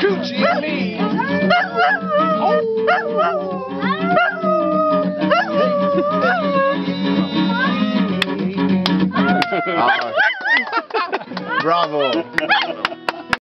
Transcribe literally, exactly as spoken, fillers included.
Coochie me. Oh. uh, bravo.